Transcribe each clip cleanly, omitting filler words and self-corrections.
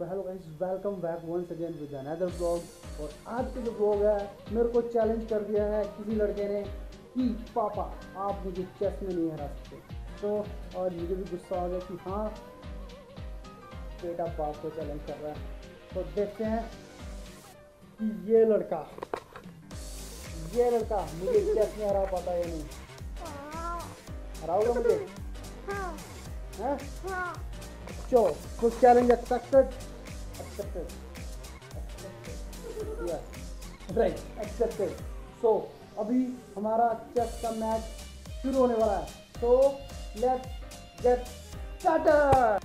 Hello guys, welcome back once again with another blog. और आज का जो ब्लॉग है, मेरे को चैलेंज कर दिया है किसी लड़के ने कि पापा आप मुझे चेस में नहीं हरा सकते। तो और मुझे भी गुस्सा हो गया कि हाँ बेटा बाप को चैलेंज कर रहा है। तो देखते हैं कि ये लड़का मुझे चेस में हरा पाता है या नहीं। हराओगे मुझे? हाँ। चलो कुछ चैलेंज एक्सेप्टेड। सो अभी हमारा चेस का मैच शुरू होने वाला है। So let's get started.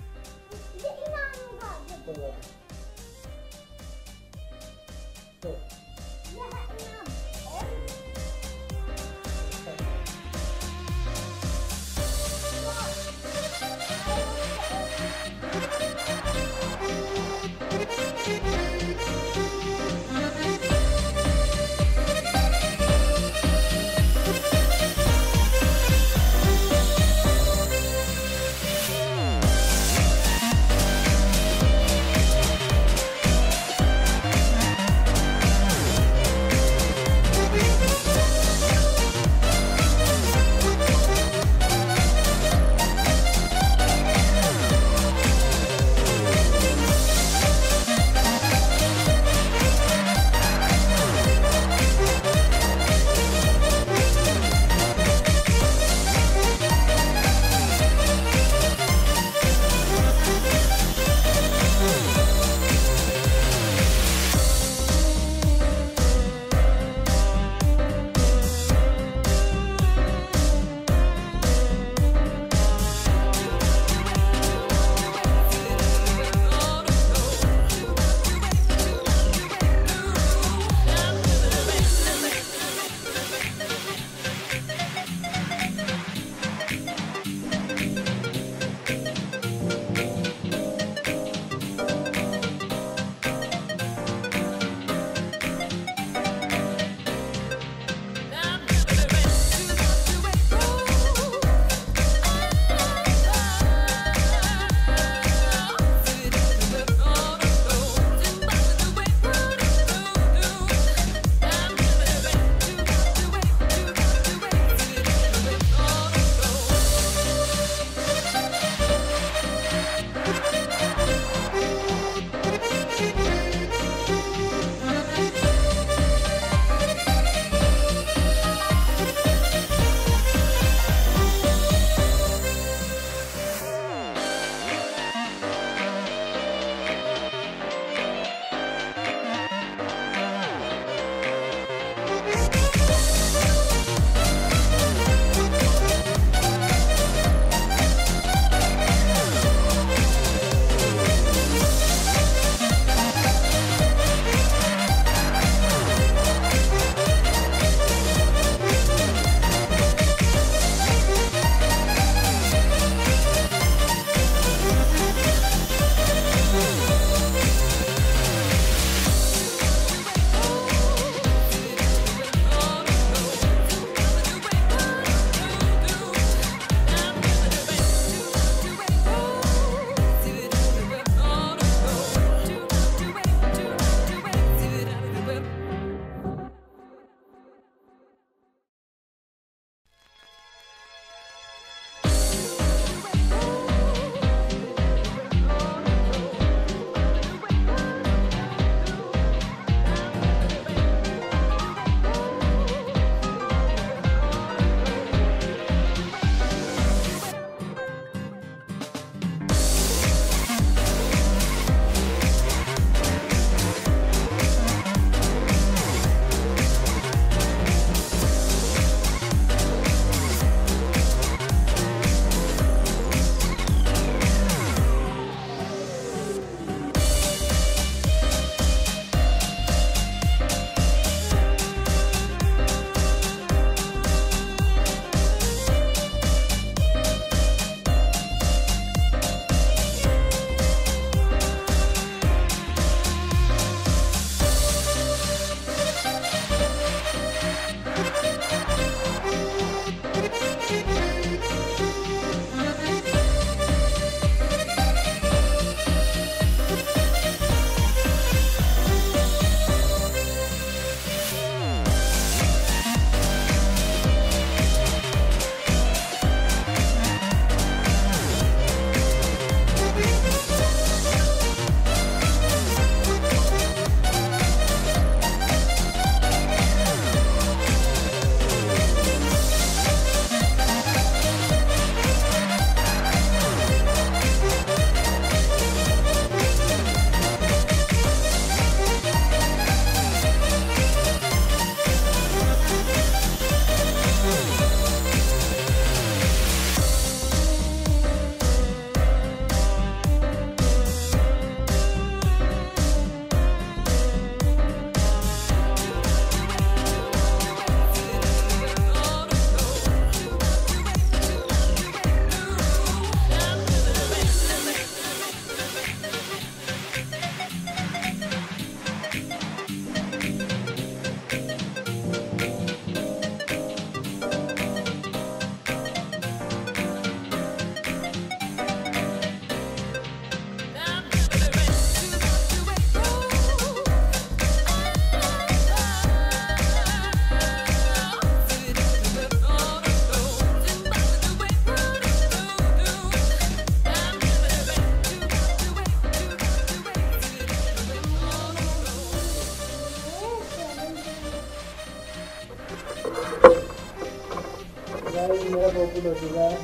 भाई मेरा बॉबुल हो चुका है।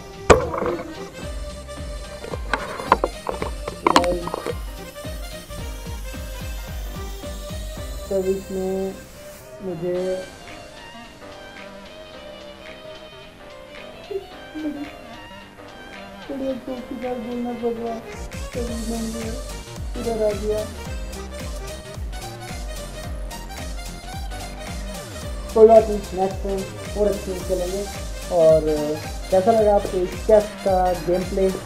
तो इसमें मुझे बोलना पड़ रहा है, तो मैंने इधर आ गया। कोई बात नहीं, नेक्स्ट टाइम और अच्छे से चलेंगे। और कैसा लगा आपको इस चेस का गेम प्ले था,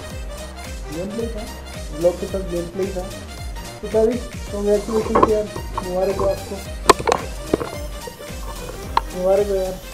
ब्लॉग के साथ गेम प्ले था। तो सर कॉन्ग्रेचुलेशन यार, मुबारक हो आपको, मुबारक हो यार।